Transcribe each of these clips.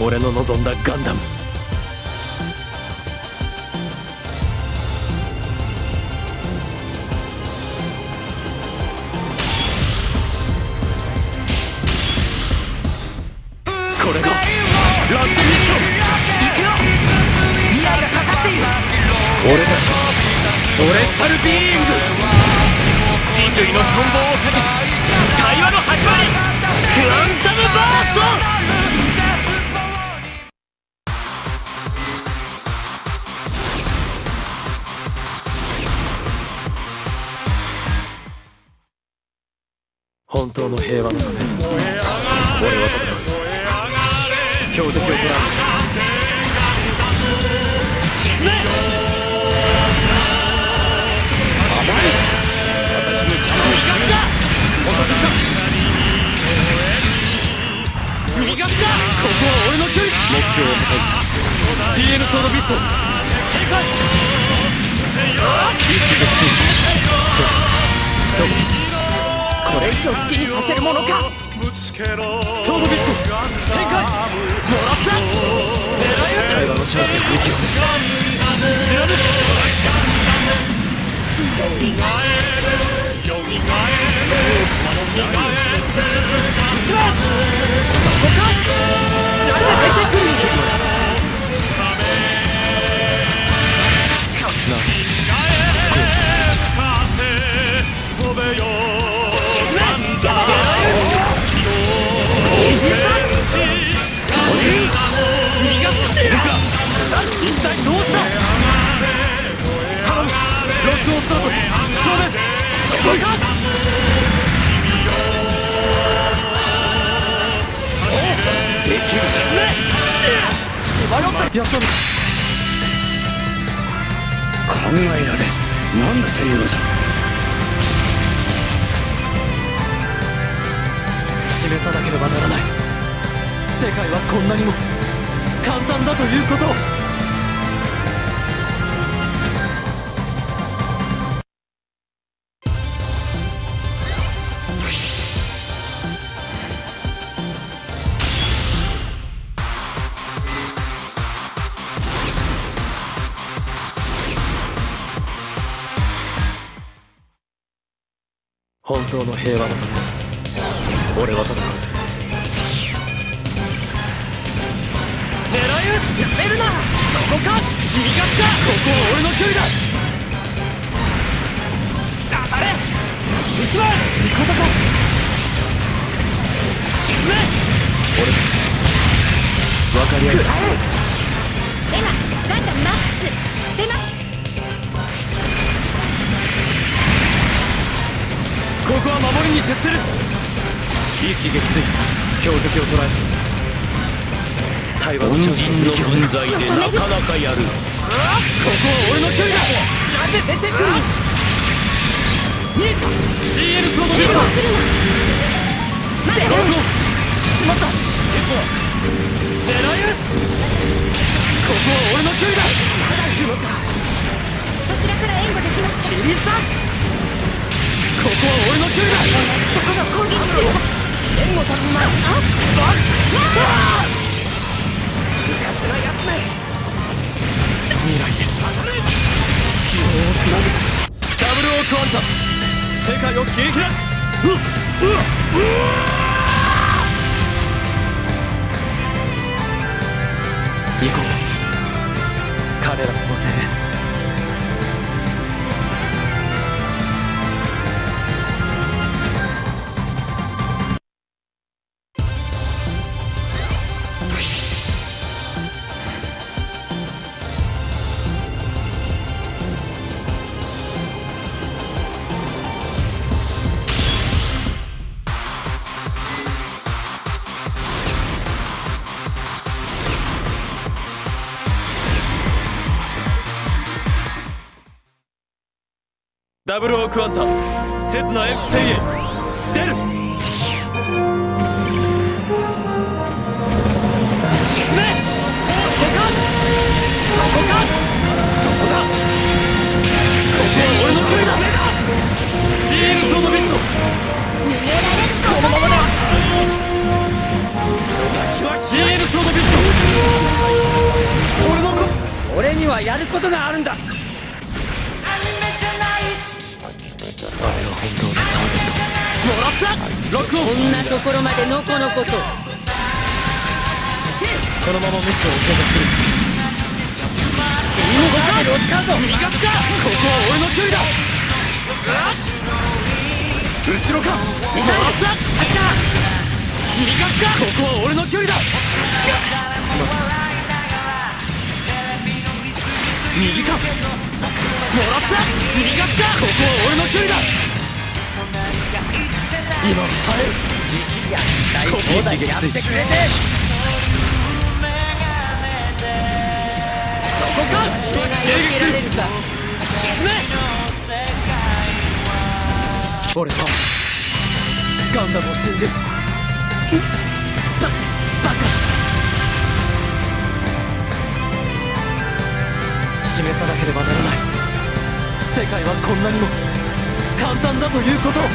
俺の望んだガンダム。これがラストミッション。行くよ。未来がかかっている。俺たちソレスタルビーイング、人類の存亡をかけた対話の始まり、クアンダムバースト。本当の平和のため、俺は戦う。強敵を捕らえ、沈め。暴れし私の邪魔をする。おとなしゃ踏み勝った。ここは俺の距離。目標を破壊。 GM ソードビット展開。撃墜。これ以上好きにさせるものか。ソードビット展開。もらった。狙い撃て。対話のチャンスに息を貫く。打ちます。そこか。なぜ出てくるんですか。なぜこうやった。考えられん。なんていうのだ。示さなければならない。世界はこんなにも簡単だということを。本当の平和のため、俺は戦う。狙い撃つ。やめるな。そこか。君が来た。ここは俺の距離だ。当たれ。撃ちます。味方か。沈め。俺だ。分かり合いです。エマ、ガンダムマーク2出ます。ここは守りに徹する。一気撃墜。強敵を捕らえ。対話のチャンスに息を吐く。恩人の分際でなかなかやる。ここは俺の距離だ。なぜ出てくる。GL ソードビット。しまった。狙い撃つ。ここは俺の距離だ。そちらから援護できますか。切り裂く。ここは俺の距離だ。ここが攻撃中です。援護頼みます。部活のやつめ。未来へ希望をつなぐ。ダブルオークワンタ。世界を切り開く。行こう。彼らの個性へ。ダブルオークワンタ、刹那 X 戦へ出る。沈め。そこか。そこか。そこだ。ここは俺の距離だ。GM ソードビット。逃げられる。このままだ。GM ソードビット。ことがあるんだ。あれは本当のターゲット。もらった。こんなところまでのこのこと。このままミッションを継続する。今からを使うぞ。味方か。ここは俺の距離だ。後ろか。ミサイル。発射。味方か。ここは俺の距離だ。すまん。右か。もらった。右が来た。ここは俺の距離だ。今耐える。ここだけやってくれて。そこか。迎撃する。沈め。俺はガンダムを信じる。バカ。示さなければならない。世界はこんなにも簡単だということを。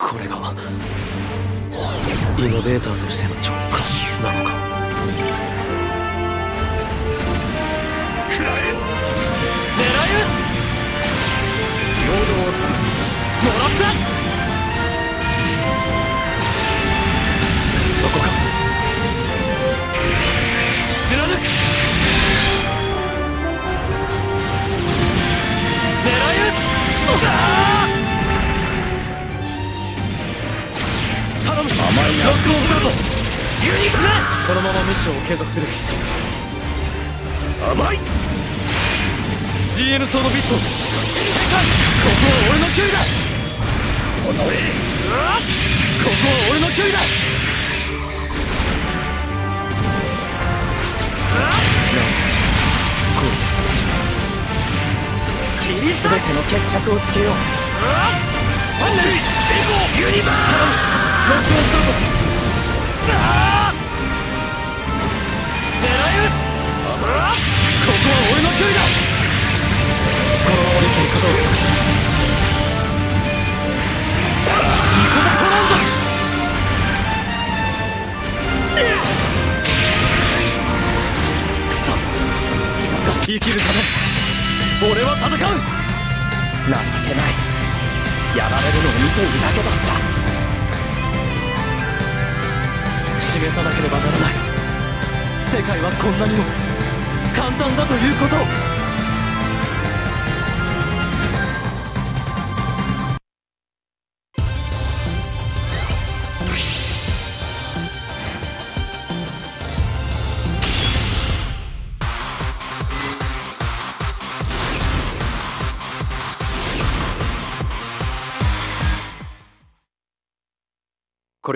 これ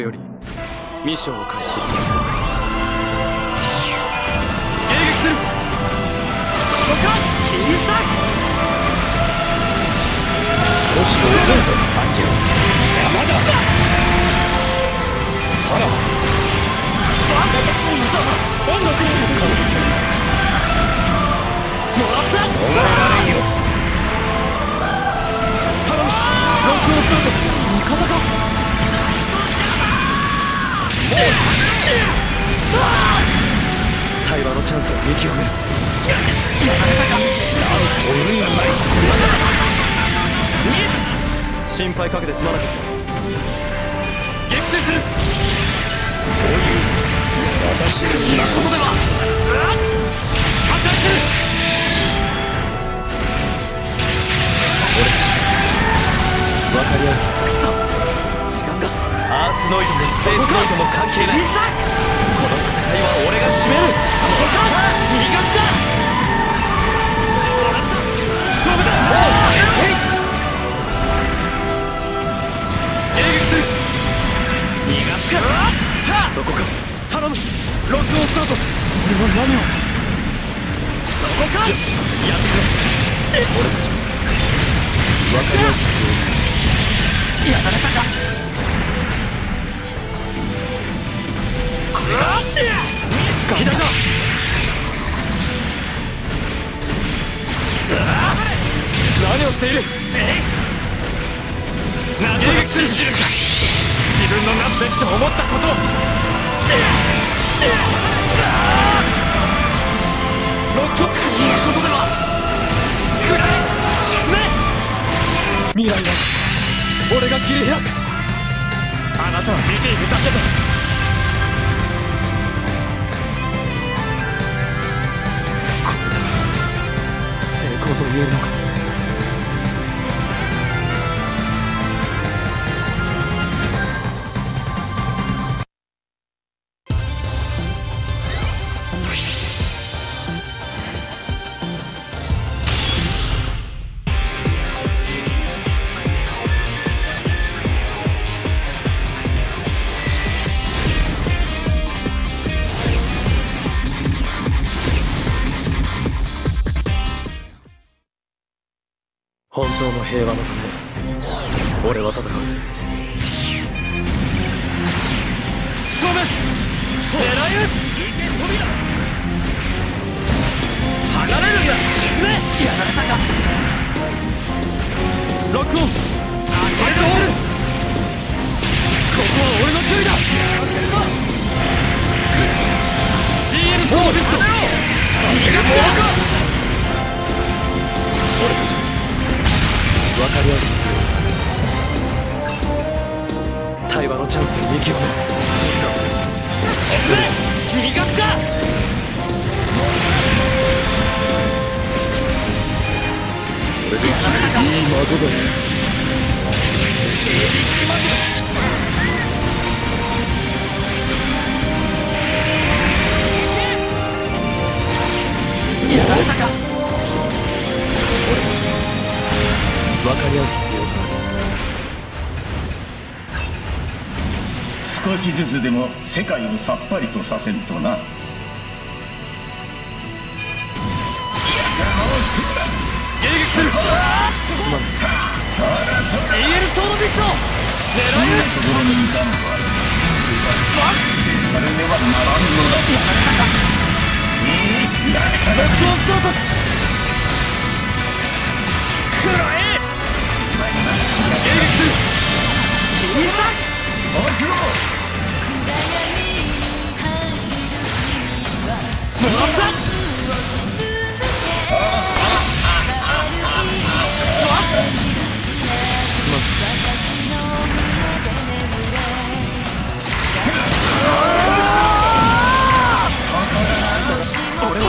よりミッションを開始する。迎撃する。そこか。切り裂く。少し遅いと感じる。邪魔だ。さらば。私の嘘は天の国の感じです。もらった。お前よ。頼む。ロックをすると味方か。対話のチャンスを見極める。やられたか。なんと運がない。心配かけてすまなかった。撃墜する。こいつ私のなことでは。破壊する。俺分かり合うきつくさ。時間が。アースノイドもスペースノイドも関係ない。この戦いは俺が締める。そこか。逃がった。勝負だ。逃がすか。そこか。頼む。ロックオンスタート。俺は何を。そこか。よし、やってくれ。俺たち。分かり合う必要ない。やられたか。これが左だ。何をしている。なぜ撃沈するか。自分のなすべきと思ったことロック。こんなことでは暗い。沈め。未来だ。俺が切り開く。あなたは見ているだけだ。成功と言えるのか。本当の平和のため俺は戦う。正面狙える。扉離れるんだ。沈め。やられたか。ロックオン。これで終わる。ここは俺の距離だ。 GM オービット。さすがボーカー。俺たち分かり合う必要。対話のチャンスに息をね。沈め。君が来た。これでいい窓だよ。やられたか。俺たち分かり合う必要がある。少しずつでも世界をさっぱりとさせんとな。やつらをするな。迎撃する。すまん。GL ソービット狙える。そんなところにいたのはそれではならんのだ。役立たずを落とす。くらえ。俺は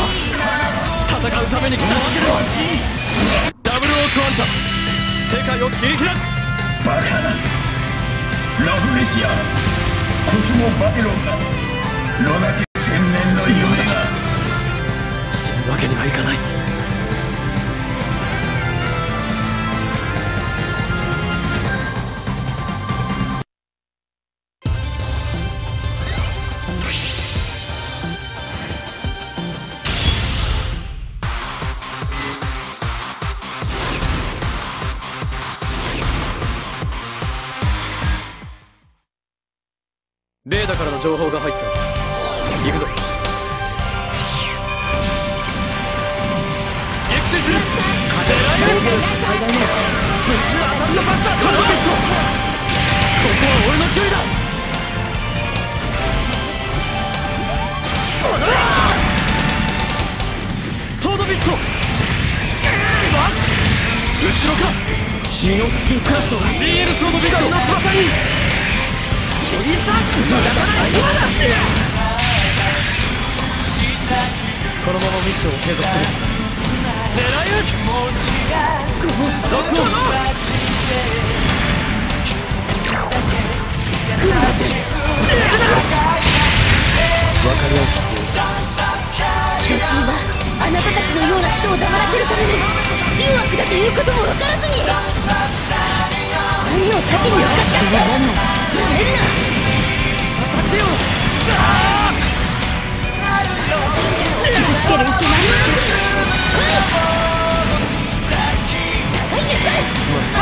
戦うために来たわけではない。ダブルオークワンタ。世界を切り開く。バカなラフレシア、コスモバビロンがロナ家千年の夢だ。死ぬわけにはいかない。レーダーからの情報が入った。行くぞ。撃墜する。最大のぶつ当たりのバッター。ここは俺の距離だ。ソードビット。後ろか。ヒノスキクラフト。 GL ソードビットの翼に。無駄がない。このままミッションを継続する。狙い撃ち。ロックオン。分かり合う必要。初心はあなたたちのような人を黙らせるために必要悪だということも分からずに何を盾に使ったんだ。やめるな。当たってよ。助ける。いけます。は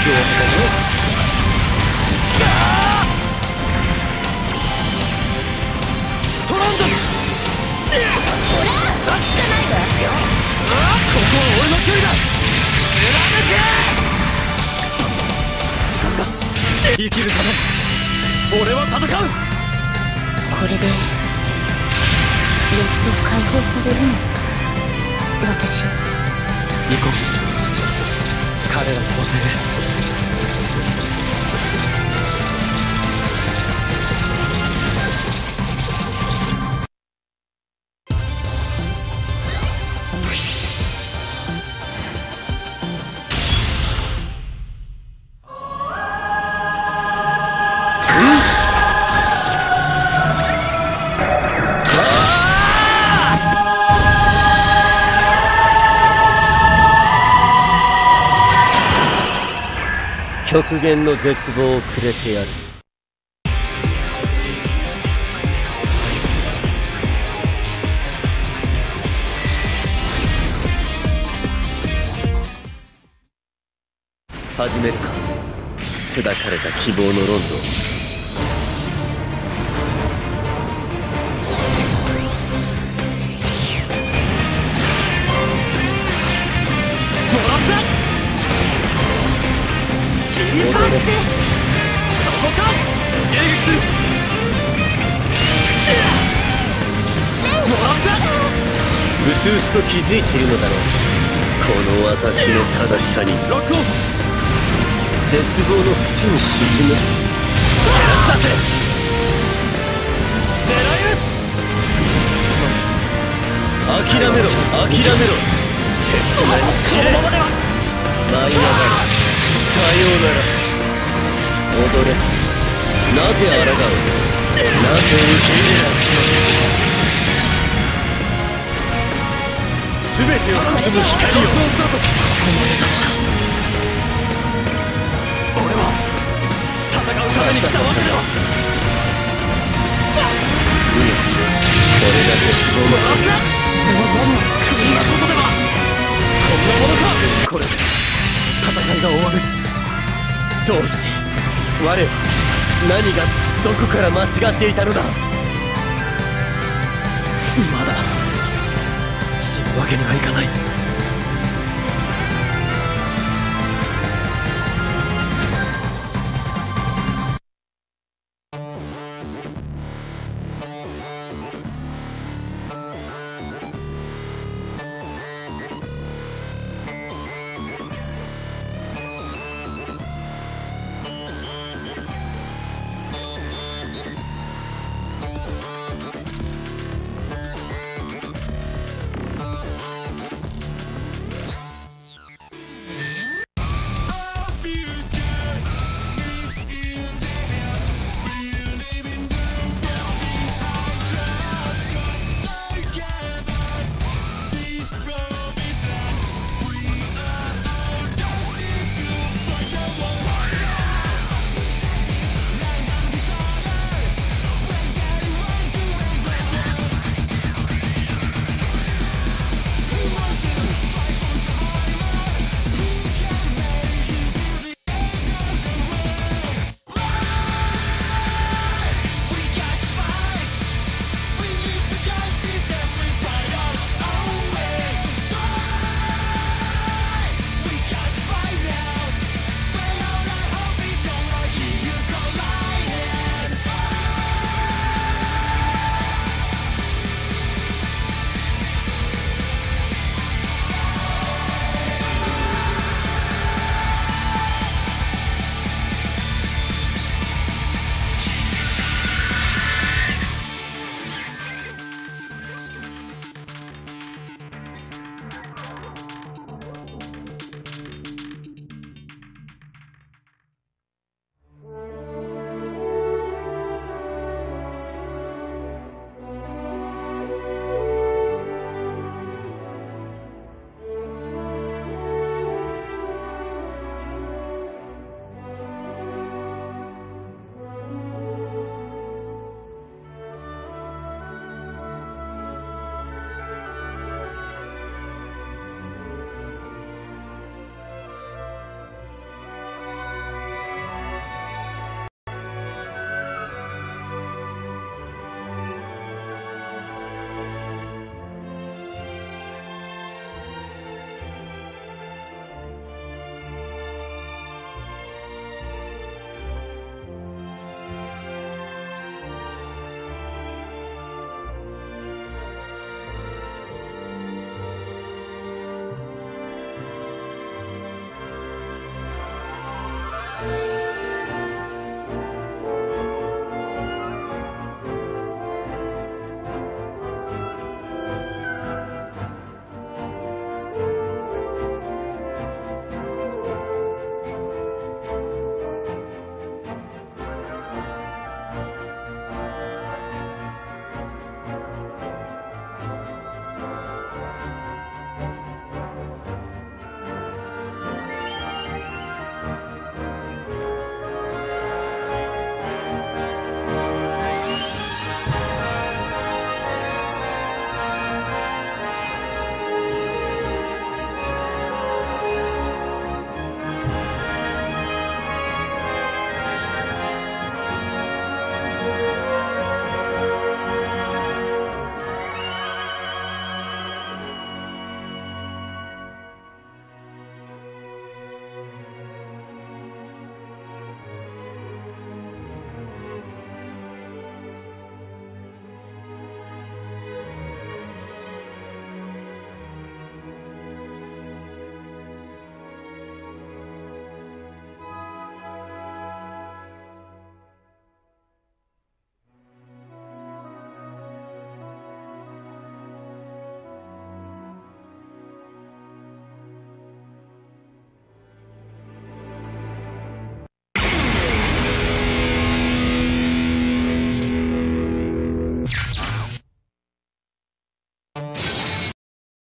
い。を果たすよ。生きるため俺は戦う。これでやっと解放されるの。私行こう。彼らの構成で極限の絶望をくれてやる。始めるか。砕かれた希望のロンドン。うすうすと気づいているのだろう。この私の正しさに。絶望の淵に沈む。照らし出せ。狙える。諦めろ、諦めろ。切ない知れ。舞いながらさようなら。踊れ。なぜ抗う。なぜ受け入れない。全てを包む光よ。俺は戦うために来たわけだ。これが絶望の神。こんなことでは。こんなものか。これで戦いが終わる。どうして我は何がどこから間違っていたのだ。まだ死ぬわけにはいかない。